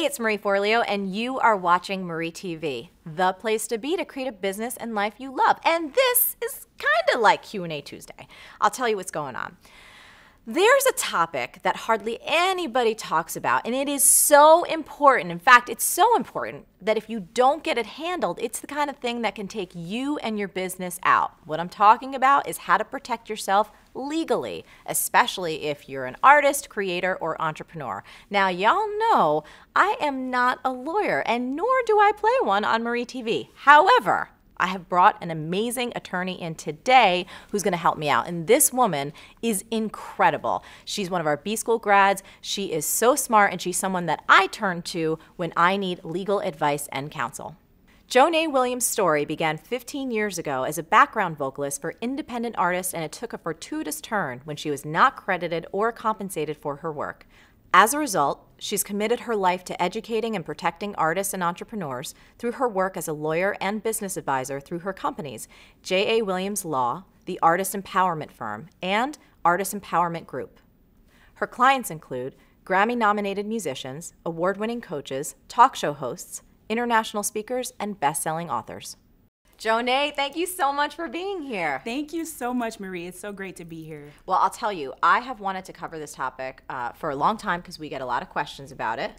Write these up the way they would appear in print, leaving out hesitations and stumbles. Hey, it's Marie Forleo, and you are watching MarieTV, the place to be to create a business and life you love. And this is kind of like Q&A Tuesday. I'll tell you what's going on. There's a topic that hardly anybody talks about, and it is so important. In fact, it's so important that if you don't get it handled, it's the kind of thing that can take you and your business out. What I'm talking about is how to protect yourself legally, especially if you're an artist, creator, or entrepreneur. Now, y'all know I am not a lawyer, and nor do I play one on MarieTV. However, I have brought an amazing attorney in today who's going to help me out. And this woman is incredible. She's one of our B school grads. She is so smart, and she's someone that I turn to when I need legal advice and counsel. Jo-Ná Williams' story began 15 years ago as a background vocalist for independent artists, and it took a fortuitous turn when she was not credited or compensated for her work. As a result, she's committed her life to educating and protecting artists and entrepreneurs through her work as a lawyer and business advisor through her companies, J.A. Williams Law, The Artist Empowerment Firm, and Artist Empowerment Group. Her clients include Grammy-nominated musicians, award-winning coaches, talk show hosts, international speakers, and best-selling authors. Jo-Ná, thank you so much for being here. Thank you so much, Marie. It's so great to be here. Well, I'll tell you, I have wanted to cover this topic for a long time because we get a lot of questions about it.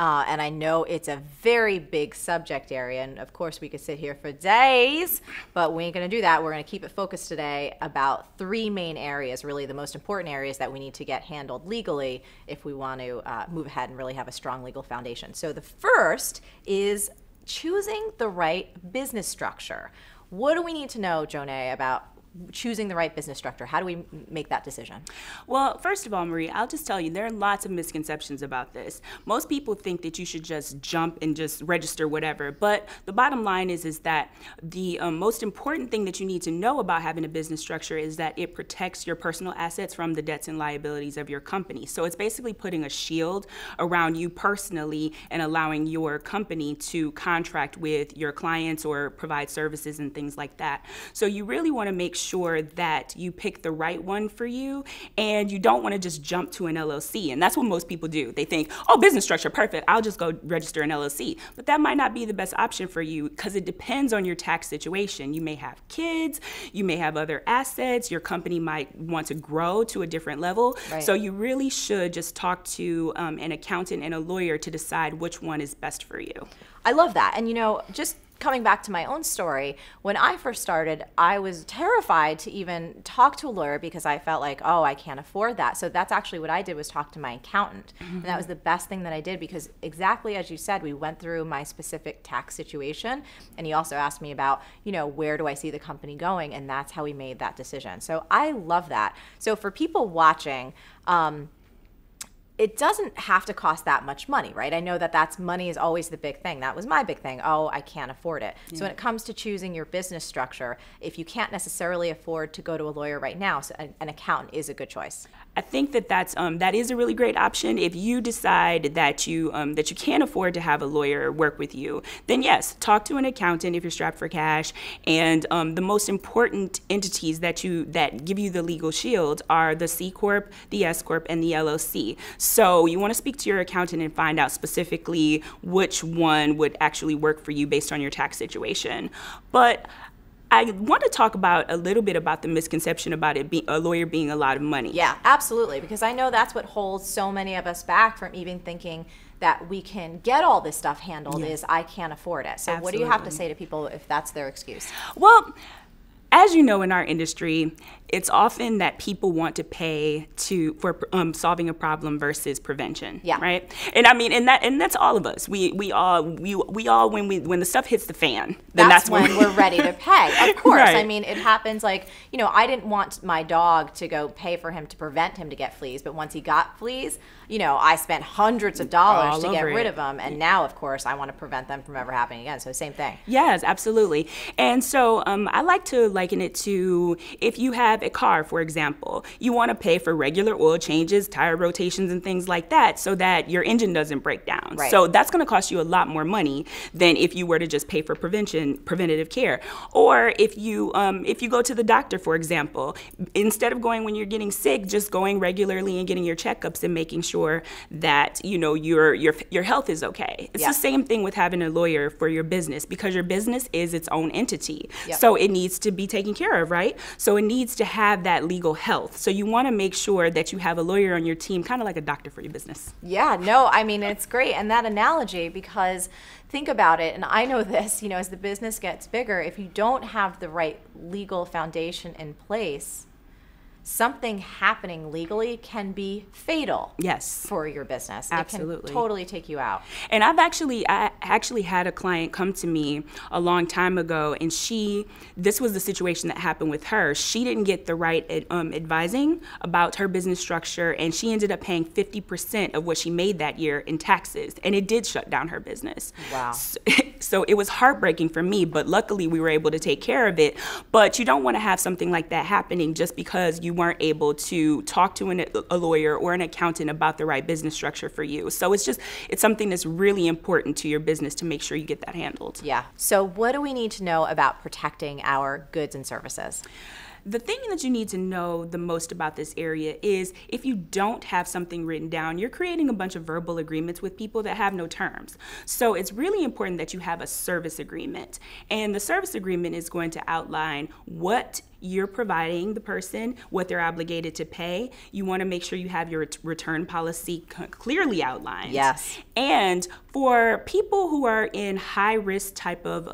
And I know it's a very big subject area, and of course we could sit here for days, but we ain't gonna do that. We're gonna keep it focused today about three main areas, really the most important areas that we need to get handled legally if we want to move ahead and really have a strong legal foundation. So the first is choosing the right business structure. What do we need to know, Jo-Ná, about choosing the right business structure? How do we make that decision? Well, first of all, Marie, I'll just tell you, there are lots of misconceptions about this. Most people think that you should just jump and just register whatever, but the bottom line is that the most important thing that you need to know about having a business structure is that it protects your personal assets from the debts and liabilities of your company. So it's basically putting a shield around you personally and allowing your company to contract with your clients or provide services and things like that. So you really want to make sure that you pick the right one for you, and you don't want to just jump to an LLC. And that's what most people do. They think, oh, business structure, perfect, I'll just go register an LLC. But that might not be the best option for you because it depends on your tax situation. You may have kids, you may have other assets, your company might want to grow to a different level. Right. So you really should just talk to an accountant and a lawyer to decide which one is best for you. I love that. And you know, just coming back to my own story, when I first started, I was terrified to even talk to a lawyer because I felt like, oh, I can't afford that. So that's actually what I did, was talk to my accountant. Mm-hmm. And that was the best thing that I did because exactly as you said, we went through my specific tax situation, and he also asked me about, you know, where do I see the company going, and that's how we made that decision. So I love that. So for people watching, it doesn't have to cost that much money, right? I know that money is always the big thing. That was my big thing. Oh, I can't afford it. Yeah. So when it comes to choosing your business structure, if you can't necessarily afford to go to a lawyer right now, so an accountant is a good choice. I think that that is a really great option. If you decide that you can't afford to have a lawyer work with you, then yes, talk to an accountant if you're strapped for cash. And the most important entities that give you the legal shield are the C Corp, the S Corp, and the LLC. So you want to speak to your accountant and find out specifically which one would actually work for you based on your tax situation. But I want to talk about a little bit about the misconception about it being a lawyer being a lot of money. Yeah, absolutely, because I know that's what holds so many of us back from even thinking that we can get all this stuff handled. Yeah. Is I can't afford it. So absolutely. What do you have to say to people if that's their excuse? Well, as you know, in our industry, it's often that people want to pay for solving a problem versus prevention, yeah, right? And I mean, and that's all of us. We all when the stuff hits the fan, then that's when we're ready to pay. Of course, right. I mean, it happens. Like, you know, I didn't want my dog to go pay for him to prevent him to get fleas, but once he got fleas, you know, I spent hundreds of dollars to get rid of them, and now, of course, I want to prevent them from ever happening again. So same thing. Yes, absolutely. And so I like to liken it to if you have a car, for example. You want to pay for regular oil changes, tire rotations, and things like that so that your engine doesn't break down. Right. So that's going to cost you a lot more money than if you were to just pay for preventative care. Or if you go to the doctor, for example, instead of going when you're getting sick, just going regularly and getting your checkups and making sure that, you know, your health is okay. It's the same thing with having a lawyer for your business, because your business is its own entity. Yep. So it needs to be taken care of, right? So it needs to have that legal health. So you want to make sure that you have a lawyer on your team, kind of like a doctor for your business. Yeah, no, I mean, it's great. And that analogy, because think about it, and I know this, you know, as the business gets bigger, if you don't have the right legal foundation in place, something happening legally can be fatal. Yes. For your business. Absolutely. It can totally take you out. And I actually had a client come to me a long time ago, and this was the situation that happened with her. She didn't get the right advising about her business structure, and she ended up paying 50% of what she made that year in taxes, and it did shut down her business. Wow. So it was heartbreaking for me, but luckily we were able to take care of it. But you don't want to have something like that happening just because you weren't able to talk to a lawyer or an accountant about the right business structure for you. So it's something that's really important to your business to make sure you get that handled. Yeah. So what do we need to know about protecting our goods and services? The thing that you need to know the most about this area is if you don't have something written down, you're creating a bunch of verbal agreements with people that have no terms. So it's really important that you have a service agreement. And the service agreement is going to outline what you're providing the person, what they're obligated to pay. You want to make sure you have your return policy clearly outlined. Yes. And for people who are in high risk type of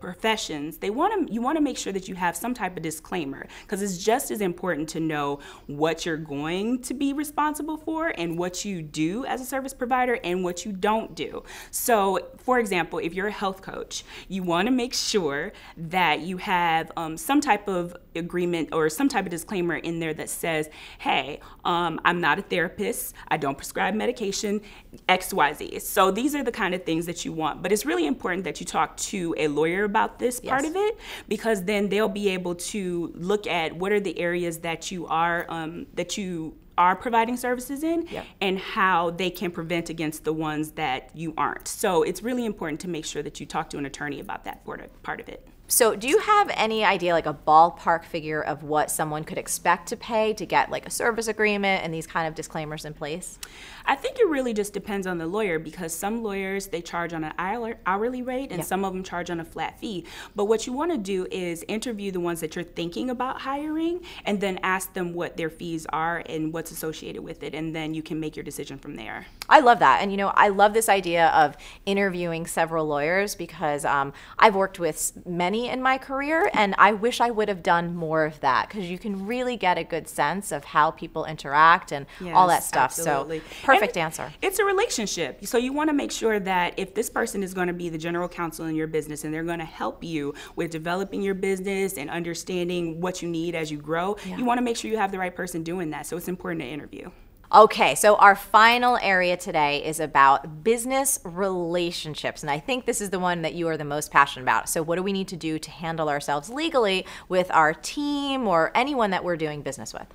professions, you want to make sure that you have some type of disclaimer, because it's just as important to know what you're going to be responsible for and what you do as a service provider and what you don't do. So, for example, if you're a health coach, you want to make sure that you have some type of agreement or some type of disclaimer in there that says, hey, I'm not a therapist, I don't prescribe medication, XYZ. So these are the kind of things that you want. But it's really important that you talk to a lawyer about this part of it, because then they'll be able to look at what are the areas that you are providing services in, and how they can prevent against the ones that you aren't. So it's really important to make sure that you talk to an attorney about that part of it. So do you have any idea, like a ballpark figure of what someone could expect to pay to get like a service agreement and these kind of disclaimers in place? I think it really just depends on the lawyer, because some lawyers, they charge on an hourly rate, and some of them charge on a flat fee. But what you want to do is interview the ones that you're thinking about hiring and then ask them what their fees are and what's associated with it, and then you can make your decision from there. I love that. And you know, I love this idea of interviewing several lawyers, because I've worked with many in my career, and I wish I would have done more of that, because you can really get a good sense of how people interact and all that stuff. Absolutely. So perfect answer. It's a relationship. So you want to make sure that if this person is going to be the general counsel in your business and they're going to help you with developing your business and understanding what you need as you grow, you want to make sure you have the right person doing that. So it's important to interview. Okay, so our final area today is about business relationships, and I think this is the one that you are the most passionate about. So what do we need to do to handle ourselves legally with our team or anyone that we're doing business with?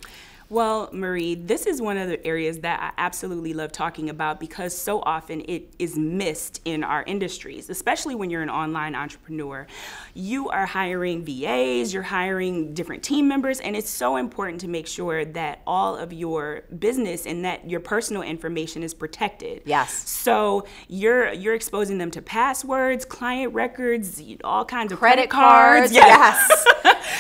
Well, Marie, this is one of the areas that I absolutely love talking about, because so often it is missed in our industries, especially when you're an online entrepreneur. You are hiring VAs, you're hiring different team members, and it's so important to make sure that all of your business and that your personal information is protected. Yes. So you're exposing them to passwords, client records, all kinds of credit cards. Yes.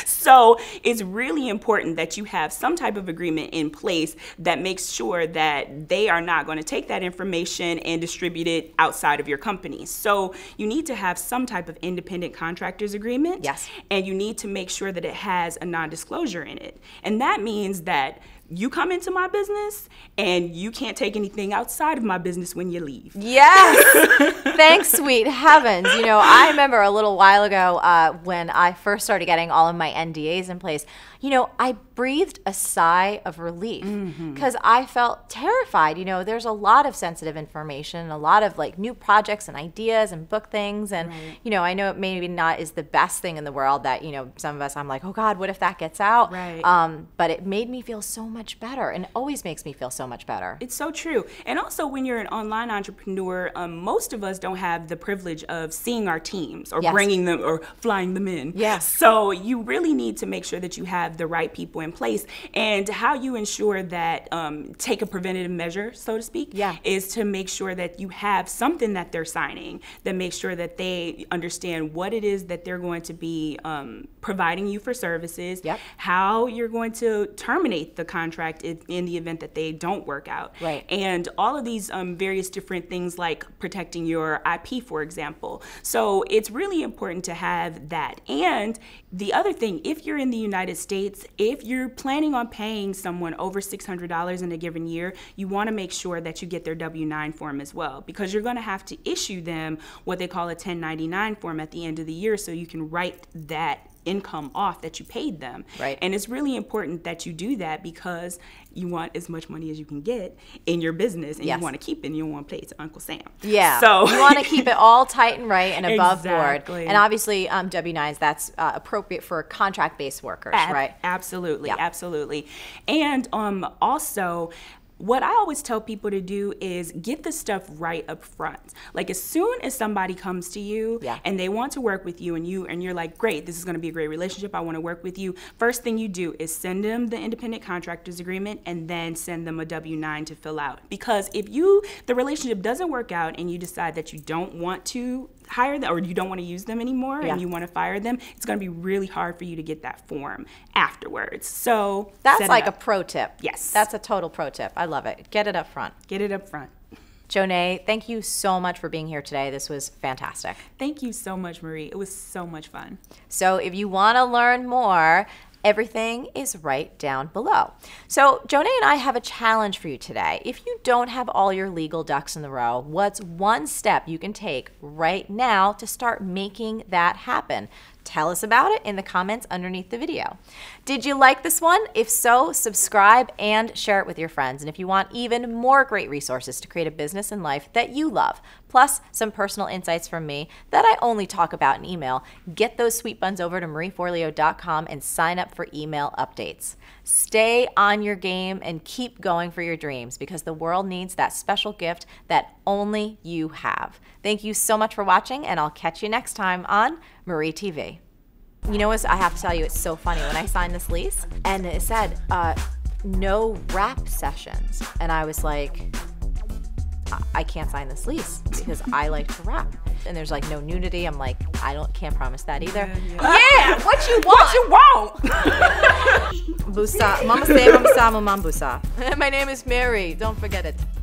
So it's really important that you have some type of agreement in place that makes sure that they are not going to take that information and distribute it outside of your company. So you need to have some type of independent contractors agreement. Yes. And you need to make sure that it has a non-disclosure in it. And that means that you come into my business and you can't take anything outside of my business when you leave. Yes. Thanks, sweet heavens. You know, I remember a little while ago when I first started getting all of my NDAs NDAs in place, you know, I breathed a sigh of relief because I felt terrified. You know, there's a lot of sensitive information, a lot of like new projects and ideas and book things. And, you know, I know it maybe not is the best thing in the world that, you know, some of us, I'm like, oh God, what if that gets out? But it made me feel so much better and always makes me feel so much better. It's so true. And also when you're an online entrepreneur, most of us don't have the privilege of seeing our teams or bringing them or flying them in. So you really need to make sure that you have the right people in place. And how you ensure that, take a preventative measure, so to speak, is to make sure that you have something that they're signing that makes sure that they understand what it is that they're going to be providing you for services, how you're going to terminate the contract in the event that they don't work out. And all of these various different things like protecting your IP, for example. So it's really important to have that. And the other thing, if you're in the United States, if you're planning on paying someone over $600 in a given year, you want to make sure that you get their W-9 form as well, because you're going to have to issue them what they call a 1099 form at the end of the year so you can write that income off that you paid them. And it's really important that you do that because you want as much money as you can get in your business, and you want to keep it in your one place, Uncle Sam. So you want to keep it all tight and right and above board. And obviously W-9s, that's appropriate for contract-based workers, right? Absolutely, absolutely. And also, what I always tell people to do is get the stuff right up front. Like as soon as somebody comes to you and they want to work with you and you're like, great, this is going to be a great relationship, I want to work with you, first thing you do is send them the independent contractors agreement and then send them a W-9 to fill out. Because if the relationship doesn't work out and you decide that you don't want to hire them or you don't want to use them anymore and you want to fire them, it's going to be really hard for you to get that form afterwards. So that's like a pro tip. Yes. That's a total pro tip. I love it. Get it up front. Get it up front. Jo-Ná, thank you so much for being here today. This was fantastic. Thank you so much, Marie. It was so much fun. So if you want to learn more, everything is right down below. So Jo-Ná and I have a challenge for you today. If you don't have all your legal ducks in the row, what's one step you can take right now to start making that happen? Tell us about it in the comments underneath the video. Did you like this one? If so, subscribe and share it with your friends. And if you want even more great resources to create a business and life that you love, plus some personal insights from me that I only talk about in email, get those sweet buns over to marieforleo.com and sign up for email updates. Stay on your game and keep going for your dreams, because the world needs that special gift that only you have. Thank you so much for watching, and I'll catch you next time on MarieTV. You know what, I have to tell you, it's so funny. When I signed this lease and it said no wrap sessions, and I was like, I can't sign this lease because I like to rap. And there's like no nudity. I'm like, I can't promise that either. Yeah, what you want? What you want? Busa, mama say, mama sa, mama busa. My name is Mary. Don't forget it.